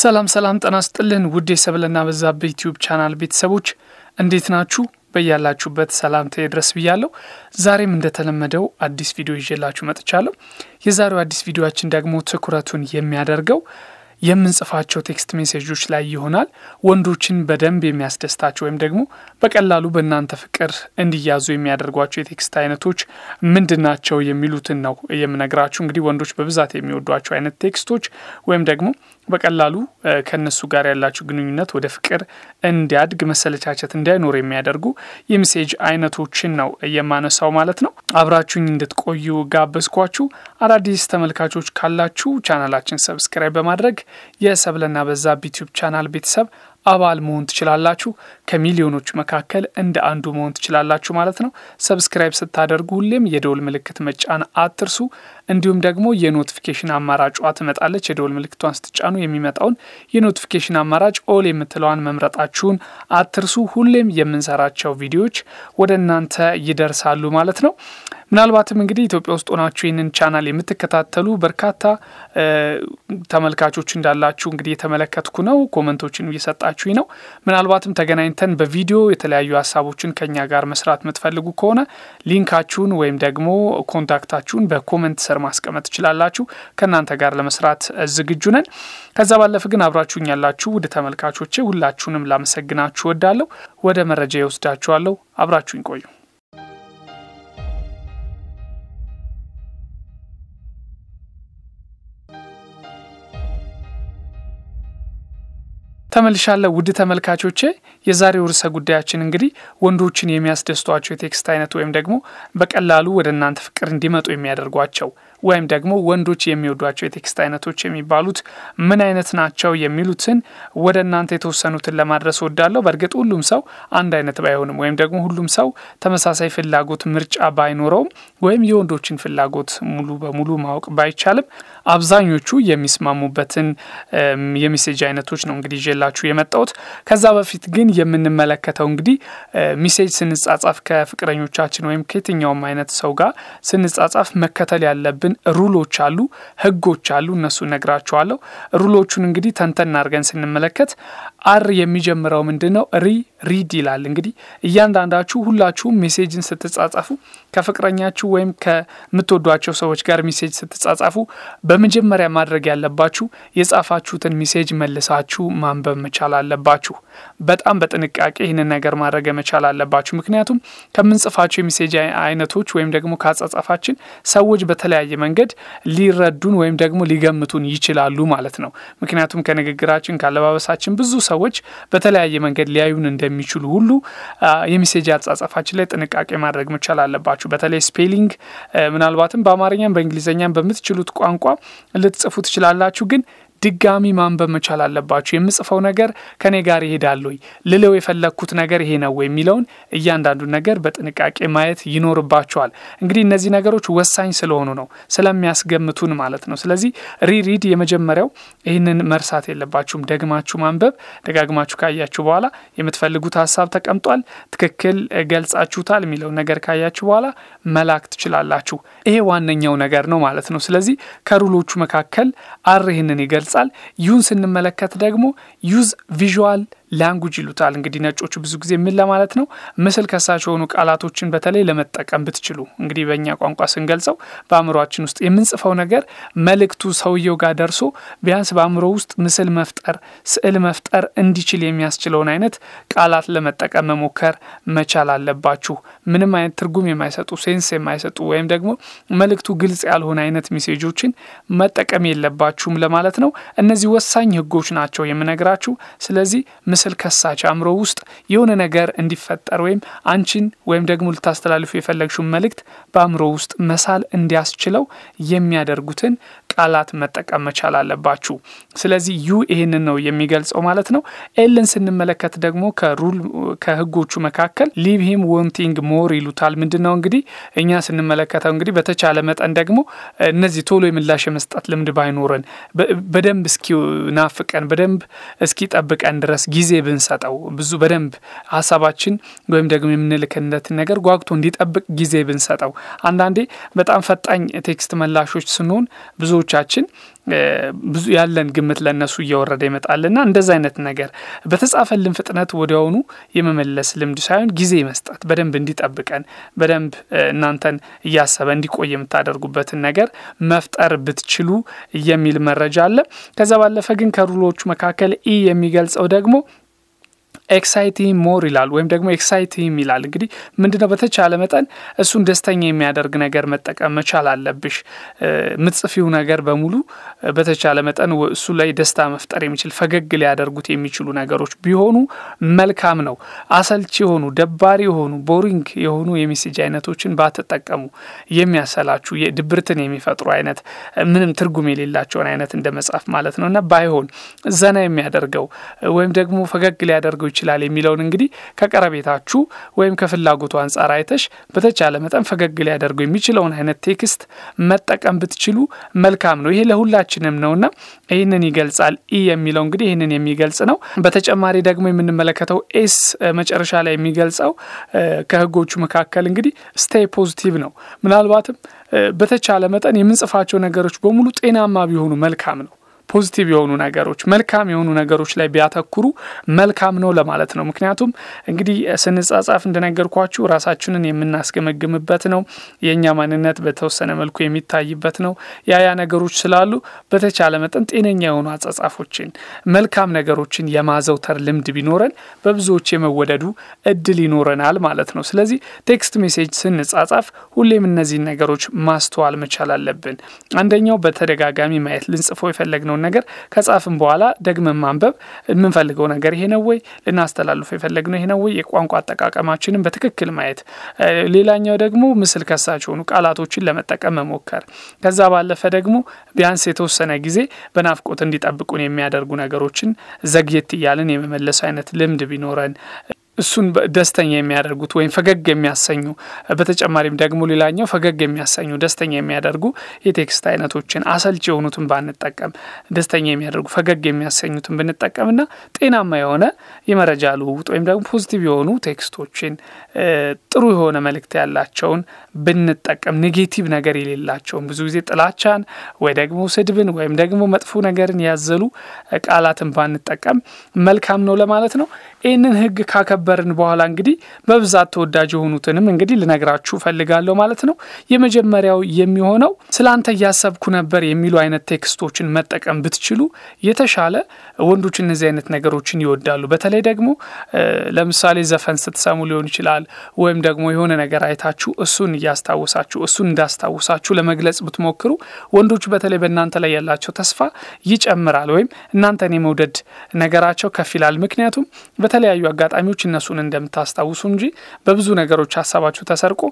ሰላም ሰላም ጤና ይስጥልን ውድ የሰብለና በዛብ YouTube ቻናል ቤተሰቦች እንዴት ናችሁ በእያላችሁበት ሰላምታዬ ይድረስ ብያለሁ ዛሬም እንደተለመደው አዲስ ቪዲዮ ይዤላችሁ መጥቻለሁ የዛሬው አዲስ ቪዲዮአችን ደግሞ ትኩረቱን የሚያደርገው የምንጽፋቸው ቴክስት ሜሴጆች ላይ ይሆናል ወንዶችን በደንብ የሚያስደስታቸው ወይም ደግሞ በቀላሉ በእናንተ ፍቅር እንዲያዙ የሚያደርጓቸው የቴክስት አይነቶች ምንድናቸው የሚሉትን ነው የምነግራችሁ እንግዲህ ወንዶች በብዛት የሚወዷቸው አይነት ቴክስቶች ወይም ደግሞ በቀላሉ ከነሱ ጋር ያላችሁ ግንኙነት ወደ ፍቅር እንዲያድግ መሰለቻቸት እንዳይኖር የሚያደርጉ የሜሴጅ አይነቶችን ነው የማነሳው ማለት ነው አብራችሁኝ እንድትቆዩ ጋብዝኳችሁ አዳዲስ ተመልካቾች ካላችሁ ቻናላችን ሰብስክራይብ በማድረግ የሰብለና በዛብ YouTube ቻናል ቤተሰብ አባል መሆን ትችላላችሁ ከሚሊዮኖች መካከል እንደ አንዱ መሆን ትችላላችሁ ማለት ነው ሰብስክራይብ ስታደርጉ ሁሌም የደውል ምልክት መጫን አትርሱ እንዲሁም ደግሞ የኖቲፊኬሽን አማራጭዋ ተመጣጣለች የደውል ምልክቷን ስትጫኑ የሚመጣውን የኖቲፊኬሽን አማራጭ ኦል የምትለዋን መምረጣችሁን አትርሱ ሁሌም የምንሰራቸው ቪዲዮዎች ወደናንተ ይደርሳሉ ማለት ነው ምናልባትም እንግዲህ ኢትዮጵያ ውስጥ ሆናችሁ ይሄንን ቻናል የምትከታተሉ በርካታ ተመልካቾች እንዳላችሁ እንግዲህ የተመለከትኩ ነው ኮሜንቶችን እየሰጣችሁ ነው ምናልባትም ተገናኝተን በቪዲዮ የተለያዩ ሐሳቦችን ከኛ ጋር መስራት መትፈልጉ ከሆነ ሊንካችሁን ወይም ደግሞ ኮንታክታችሁን በኮሜንት ስር ማስቀመጥ ትችላላችሁ ከናንተ ጋር ለመስራት ዝግጁ ነን ከዛ ባለፈ ግን አብራችሁኝ ያላችሁ ውድ ተመልካቾቼ ሁላችሁንም ላመሰግናችሁ እወዳለሁ ወደ መረጃዬ ወስዳችኋለሁ አብራችሁኝ ቆዩ ተመልሻለሁ ውድ ተመልካቾቼ የዛሬው ርዕሰ ጉዳያችን እንግዲህ ወንዶችን የሚያስደስቷቸው የቴክስት አይነት ወይም ደግሞ በቀላሉ ወደናንተ ፍቅር እንዲመጡ የሚያደርጓቸው ወይም ደግሞ ወንዶች የሚወዷቸው የቴክስት አይነቶች የሚባሉት ምን አይነት ናቸው የሚሉትን ወደናንተ የተወሰኑትን ለማድረስ ወዳለው በርግጥ ሁሉም ሰው አንድ አይነት ባይሆንም ወይም ደግሞ ሁሉም ሰው ተመሳሳይ ፍላጎት ምርጫ ባይኖረውም ወይም የወንዶችን ፍላጎት ሙሉ በሙሉ ማወቅ ባይቻልም አብዛኞቹ የሚስማሙበትን የሜሴጅ አይነቶች ነው እንግዲህ ላቹ የመጣውት ከዛ በፊት ግን የምንመለከተው እንግዲህ ሜሴጅ ስንጻጻፍ ከፍቅረኞቻችን ወይም ከየትኛው አይነት ሰው ጋር ስንጻጻፍ መከተል ያለብን ሩሎች አሉ ህጎች አሉ እነሱ ነግራችኋለሁ ሩሎቹን እንግዲህ ተንተን አድርገን ስንመለከት አር የሚጀምረው ምንድነው ሪድ ይላል እንግዲህ እያንዳንዳችሁ ሁላችሁ ሜሴጅን ስትጻጻፉ ከፍቅረኛችሁ ወይም ከምትወዷቸው ሰዎች ጋር ሜሴጅ ስትጻጻፉ በመጀመሪያ ማድረግ ያለባችሁ የጻፋችሁትን ሜሴጅ መልሳችሁ ማንበብ መቻል አለባችሁ በጣም በጥንቃቄ ይሄንን ነገር ማድረግ መቻል አለባችሁ ምክንያቱም ከምንጽፋቸው የሜሴጅ አይነቶች ወይም ደግሞ ካጻጻፋችን ሰዎች በተለያየ መንገድ ሊረዱን ወይም ደግሞ ሊገምቱን ይችላሉ ማለት ነው ምክንያቱም ከንግግራችን ካለባበሳችን ብዙ ሰዎች በተለያየ መንገድ ሊያዩን እንደሚችሉ ሁሉ የሜሴጅ አጻጻፋችን ላይ ጥንቃቄ ማድረግ መቻል አለባችሁ በተለይ ስፔሊንግ ምናልባትም በአማርኛም በእንግሊዘኛም በሚችሉት ቋንቋ ልትጽፉ ትችላላችሁ ግን ድጋሚ ማንበብ መቻል አለባችሁ የምጽፈው ነገር ከኔ ጋር ይሄዳል ወይ ለለው የፈለኩት ነገር ይሄ ነው የሚለውን እያንዳንዱ ነገር በጥንቃቄ ማየት ይኖርባችኋል እንግዲህ እነዚህ ነገሮች ወሳኝ ስለሆኑ ነው ስለሚያስገምቱን ማለት ነው ስለዚህ ሪድ የመጀመሪያው ይሄንን መርሳት የለባችሁም ደግማችሁ ማንበብ ደጋግማችሁ ካያችሁ በኋላ የምትፈልጉት ሐሳብ ተቀምጧል ትክክል ገልጻችሁታል የሚለው ነገር ካያችሁ በኋላ መላክ ትችላላችሁ ይሄ ዋነኛው ነገር ነው ማለት ነው ስለዚህ ከሩሎቹ መካከል አር ይሄንን ይገልጻል ዩን ስንመለከት ደግሞ ዩዝ ቪዥዋል ላንጉጅ ይሉታል እንግዲህ ነጮቹ ብዙ ጊዜ ምን ለማለት ነው መስል ከሳሽ ሆኑ ቃላቶችን በተለይ ለመጠቀም ብትችሉ እንግዲህ በእኛ ቋንቋ ስንገልጸው በአምሮአችን ውስጥ የምንጽፈው ነገር መልእክቱ ሰውየው ጋር ደርሶ ቢያንስ በአምሮ ውስጥ መስል መፍጠር ስዕል መፍጠር እንዲችል የሚያስችለውን አይነት ቃላት ለመጠቀም መሞከር መቻል አለባችሁ ምንም አይነት ትርጉም የማይሰጡ ሴንስ የማይሰጡ ወይም ደግሞ መልእክቱ ግልጽ ያልሆነ አይነት ሜሴጆችን መጠቀም የለባችሁም ለማለት ነው እነዚህ ወሳኝ ህጎች ናቸው የምነግራችሁ ስለዚህ ምስል ከሳች አምሮ ውስጥ የሆነ ነገር እንዲፈጠር ወይም አንቺን ወይም ደግሞ ልታስተላልፉ የፈለግሽው መልእክት በአምሮ ውስጥ መሳል እንዲያስችለው የሚያደርጉትን ቃላት መጠቀም መቻል አለባችሁ ስለዚህ ዩ ይሄንን ነው የሚገልጸው ማለት ነው ኤልን ስንመለከት ደግሞ ከህጎቹ መካከል ሊቭ ሂም ዋንቲንግ ሞር ይሉታል ምንድነው እንግዲህ እኛ ስንመለከተው እንግዲህ በተቻለ መጠን ደግሞ እነዚህ ቶሎ የምላሽ መስጠት ልምድ ባይኖርን በደንብ እስኪ ናፍቀን በደንብ እስኪ ጠብቀን ድረስ ጊዜ ብንሰጠው ብዙ በደንብ ሐሳባችን ወይም ደግሞ የምንልከነት ነገር ጓግቶ እንዲጠብቅ ጊዜ ብንሰጠው አንዳንዴ በጣም ፈጣን ቴክስት መላሾች ስንሆን ብዙ ብዙዎቻችን ብዙ ያለን ግምት ለነሱ ይወረደ ይመጣልና እንደዛ አይነት ነገር በተጻፈልን ፍጥነት ወዲያውኑ የመመለስ ልምድ ሳይሆን ጊዜ መስጠት በደንብ እንዲጣበቀን በደንብ እናንተን ያሰበ እንዲቆይ የምታደርጉበት ነገር መፍጠር ብትችሉ የሚል መረጃ አለ። ከዛ ባለፈ ግን ከሩሎቹ መካከለ ኢ የሚገልጸው ደግሞ exciting more ይላል ወይም ደግሞ exciting ይላል። እንግዲህ ምንድነው በተቻለ መጠን እሱን ደስተኛ የሚያደርግ ነገር መጠቀም መቻል አለብሽ። ምጽፊው ነገር በሙሉ በተቻለ መጠን እሱ ላይ ደስታ መፍጠር የሚችል ፈገግ ሊያደርጉት የሚችሉ ነገሮች ቢሆኑ መልካም ነው። አሰልቺ ሆኑ ደባሪ ሆኑ ቦሪንግ የሆኑ የሜሴጅ አይነቶችን ባትጠቀሙ የሚያሰላቹ የድብርትን የሚፈጥሩ አይነት ምንም ትርጉም የሌላቸው አይነት እንደመጻፍ ማለት ነውና ባይሆን ዘና የሚያደርገው ወይም ደግሞ ፈገግ ሊያደርገው ይችላል የሚለውን እንግዲህ ከቀረቤታችሁ ወይም ከፍላጎቱ አንፃር አይተሽ በተቻለ መጠን ፈገግ ሊያደርጉ የሚችለውን አይነት ቴክስት መጠቀም ብትችሉ መልካም ነው። ይሄ ለሁላችንም ነውና ይሄንን ይገልጻል ኢ የሚለው እንግዲህ ይሄንን የሚገልጽ ነው። በተጨማሪ ደግሞ የምንመለከተው ኤስ መጨረሻ ላይ የሚገልጸው ከህጎቹ መካከል እንግዲህ ስቴይ ፖዚቲቭ ነው። ምናልባትም በተቻለ መጠን የምንጽፋቸው ነገሮች በሙሉ ጤናማ ቢሆኑ መልካም ነው። ፖዚቲቭ የሆኑ ነገሮች መልካም የሆኑ ነገሮች ላይ ቢያተኩሩ መልካም ነው ለማለት ነው። ምክንያቱም እንግዲህ ስንጻጻፍ እንደነገርኳችሁ ራሳችንን የምናስገመግምበት ነው። የኛ ማንነት በተወሰነ መልኩ የሚታይበት ነው። ያያ ነገሮች ስላሉ በተቻለ መጠን ጤነኛ የሆኑ አጻጻፎችን መልካም ነገሮችን የማዘውተር ልምድ ቢኖረን በብዙዎች የመወደዱ እድል ይኖረናል ማለት ነው። ስለዚህ ቴክስት ሜሴጅ ስንጻጻፍ ሁሌም እነዚህ ነገሮች ማስተዋል መቻል አለብን። አንደኛው በተደጋጋሚ ማየት ልንጽፈው ይፈልግነው ነገር ከጻፈን በኋላ ደግሞ ማንበብ እንፈልገው ነገር ይሄ ነው ወይ ልናስተላልፍ ይፈልግነው ይሄ ነው ወይ የቋንቋ አጠቃቀማችንን በትክክል ማየት። ሌላኛው ደግሞ ምስል ከሳች ሆኑ ቃላቶችን ለመጠቀም መሞከር። ከዛ ባለፈ ደግሞ ቢያንስ የተወሰነ ጊዜ በናፍቆት እንዲጣብቁን የሚያደርጉ ነገሮችን ዘግየት ይያልን የመመለስ አይነት ልምድ ቢኖረን እሱን ደስተኛ የሚያደርጉት ወይም ፈገግ የሚያሰኙ በተጨማሪም ደግሞ ሌላኛው ፈገግ የሚያሰኙ ደስተኛ የሚያደርጉ የቴክስት አይነቶችን አሰልቺ የሆኑትን ባንጠቀም ደስተኛ የሚያደርጉ ፈገግ የሚያሰኙትን ብንጠቀምና ጤናማ የሆነ የመረጃ ልውውጥ ወይም ደግሞ ፖዚቲቭ የሆኑ ቴክስቶችን ጥሩ የሆነ መልእክት ያላቸውን ብንጠቀም ኔጌቲቭ ነገር የሌላቸው ብዙ ጊዜ ጥላቻን ወይ ደግሞ ስድብን ወይም ደግሞ መጥፎ ነገርን ያዘሉ ቃላትን ባንጠቀም መልካም ነው ለማለት ነው። ይሄንን ህግ ካከበርን በኋላ እንግዲህ በብዛት ተወዳጅ የሆኑትንም እንግዲህ ልነግራችሁ ፈልጋለሁ ማለት ነው። የመጀመሪያው የሚሆነው ስላንተ ያሰብኩ ነበር የሚሉ አይነት ቴክስቶችን መጠቀም ብትችሉ የተሻለ ወንዶች እነዚህ አይነት ነገሮችን ይወዳሉ። በተለይ ደግሞ ለምሳሌ ዘፈን ስትሰሙ ሊሆን ይችላል ወይም ደግሞ የሆነ ነገር አይታችሁ እሱን ያስታውሳችሁ እሱን እንዳስታውሳችሁ ለመግለጽ ብትሞክሩ ወንዶች በተለይ በእናንተ ላይ ያላቸው ተስፋ ይጨምራል ወይም እናንተን የመውደድ ነገራቸው ከፍ ይላል። ምክንያቱም በተለያዩ አጋጣሚዎች እነሱን እንደምታስታውሱ እንጂ በብዙ ነገሮች ሐሳባችሁ ተሰርቆ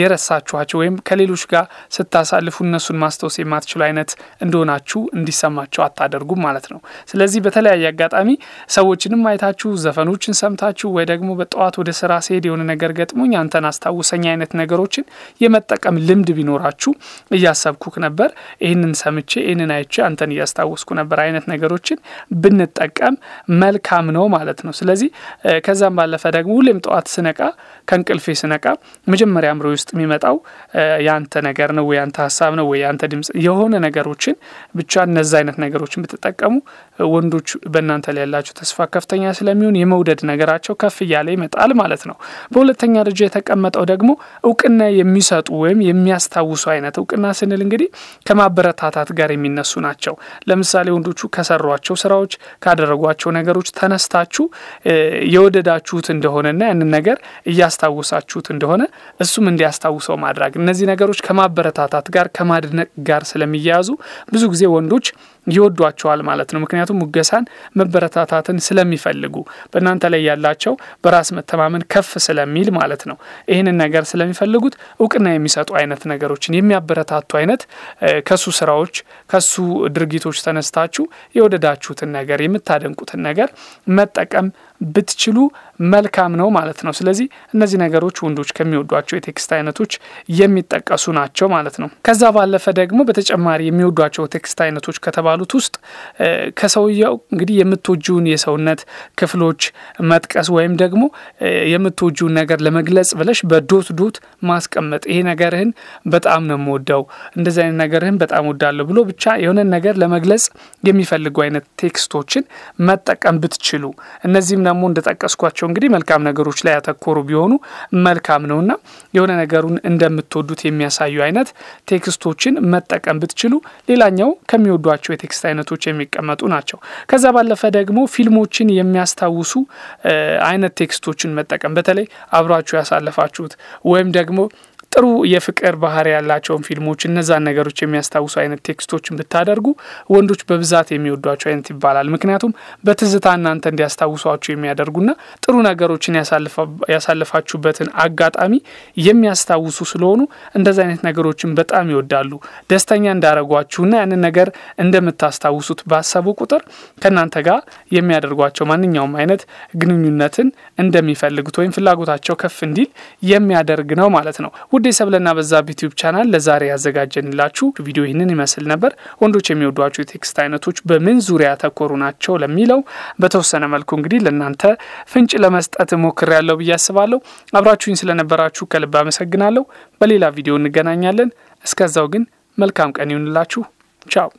የረሳችኋቸው ወይም ከሌሎች ጋር ስታሳልፉ እነሱን ማስተዋወስ የማትችሉ አይነት እንደሆናችሁ እንዲሰማቸው አታደርጉ ማለት ነው። ስለዚህ በተለያየ አጋጣሚ ሰዎችንም አይታችሁ ዘፈኖችን ሰምታችሁ ወይ ደግሞ በጠዋት ወደ ስራ ሲሄድ የሆነ ነገር ገጥሞኝ አንተን አስታውሰኝ አይነት ነገሮችን የመጠቀም ልምድ ቢኖራችሁ እያሰብኩክ ነበር ይሄንን ሰምቼ ይሄንን አይቼ አንተን እያስታውስኩ ነበር አይነት ነገሮችን ብንጠቀም መልካም ነው ማለት ነው። ስለዚህ ከዛም ባለፈ ደግሞ ሁሌም ጠዋት ስነቃ ከንቅልፌ ስነቃ መጀመሪያ አምሮ ውስጥ የሚመጣው ያንተ ነገር ነው ወይ ያንተ ሐሳብ ነው ወይ ያንተ ድምጽ የሆነ ነገሮችን ብቻ እነዛ አይነት ነገሮችን ብትጠቀሙ ወንዶች በእናንተ ላይ ያላችሁ ተስፋ ከፍተኛ ስለሚሆን የመውደድ ነገራቸው ከፍ ያለ ይመጣል ማለት ነው። በሁለተኛ ደረጃ የተቀመጠው ደግሞ እውቅና የሚሰጡ ወይም የሚያስታውሱ አይነት እውቅና ስንል እንግዲህ ከማበረታታት ጋር የሚነሱ ናቸው። ለምሳሌ ወንዶቹ ከሰሯቸው ስራዎች ካደረጓቸው ነገሮች ተነስታችሁ የወደዳችሁት እንደሆነና ያንን ነገር ያስታውሳችሁት እንደሆነ እሱም እንዲያስታውሰው ማድረግ እነዚህ ነገሮች ከማበረታታት ጋር ከማድነቅ ጋር ስለሚያያዙ ብዙ ጊዜ ወንዶች ይወዷቸዋል ማለት ነው። ምክንያቱም ሙገሳን መበረታታትን ስለሚፈልጉ በእናንተ ላይ ያላቸው በራስ መተማመን ከፍ ስለሚል ማለት ነው። ይሄንን ነገር ስለሚፈልጉት እውቅና የሚሰጡ አይነት ነገሮችን የሚያበረታቱ አይነት ከሱ ስራዎች ከሱ ድርጊቶች ተነስታችሁ የወደዳችሁትን ነገር የምታደንቁትን ነገር መጠቀም ብትችሉ መልካም ነው ማለት ነው ስለዚህ እነዚህ ነገሮች ወንዶች ከሚወዷቸው የቴክስት አይነቶች የሚጠቀሱ ናቸው ማለት ነው ከዛ ባለፈ ደግሞ በተጨማሪ የሚወዷቸው ቴክስት አይነቶች ከተባሉት ውስጥ ከሰውየው እንግዲህ የምትወጁን የሰውነት ክፍሎች መጥቀስ ወይም ደግሞ የምትወጁን ነገር ለመግለጽ ብለሽ በዶት ዶት ማስቀመጥ ይሄ ነገርህን በጣም ነው የምወደው እንደዚህ አይነት ነገርህን በጣም ወዳለሁ ብሎ ብቻ የሆነ ነገር ለመግለጽ የሚፈልጉ አይነት ቴክስቶችን መጠቀም ብትችሉ እነዚህም ደግሞ እንደጠቀስኳቸው እንግዲህ መልካም ነገሮች ላይ ያተኮሩ ቢሆኑ መልካም ነውና የሆነ ነገሩን እንደምትወዱት የሚያሳዩ አይነት ቴክስቶችን መጠቀም ብትችሉ ሌላኛው ከሚወዷቸው የቴክስት አይነቶች የሚቀመጡ ናቸው ከዛ ባለፈ ደግሞ ፊልሞችን የሚያስታውሱ አይነት ቴክስቶችን መጠቀም በተለይ አብራችሁ ያሳለፋችሁት ወይም ደግሞ ጥሩ የፍቅር ባህሪ ያላቸው ፊልሞች እነዛን ነገሮች የሚያስታውሱ አይነት ቴክስቶችን ብታደርጉ ወንዶች በብዛት የሚወዷቸው አይነት ይባላል ምክንያቱም በትዝታ እናንተ እንዲያስታውሷቸው የሚያደርጉና ጥሩ ነገሮችን ያሳለፋችሁበትን አጋጣሚ የሚያስታውሱ ስለሆኑ እንደዛ አይነት ነገሮችን በጣም ይወዳሉ ደስተኛ እንዳረጓችሁና ያንን ነገር እንደምታስታውሱት ባሰቡ ቁጥር ከናንተ ጋር የሚያደርጓቸው ማንኛውም አይነት ግንኙነትን እንደሚፈልጉት ወይም ፍላጎታቸው ከፍ እንዲል የሚያደርግ ነው ማለት ነው ደሰብለና በዛ ዩቲዩብ ቻናል ለዛሬ ያዘጋጀንላችሁ ቪዲዮ ይህንን ይመስል ነበር ወንዶች የሚወዷቸው ቴክስት አይነቶች በምን ዙሪያ ተኮሩ ናቸው ለሚለው በተወሰነ መልኩ እንግዲህ ለእናንተ ፍንጭ ለመስጠት ሞክሬያለሁ ብያስባለሁ አብራችሁኝ ስለነበራችሁ ከልብ አመሰግናለሁ በሌላ ቪዲዮ እንገናኛለን እስከዛው ግን መልካም ቀን ይሁንላችሁ ቻው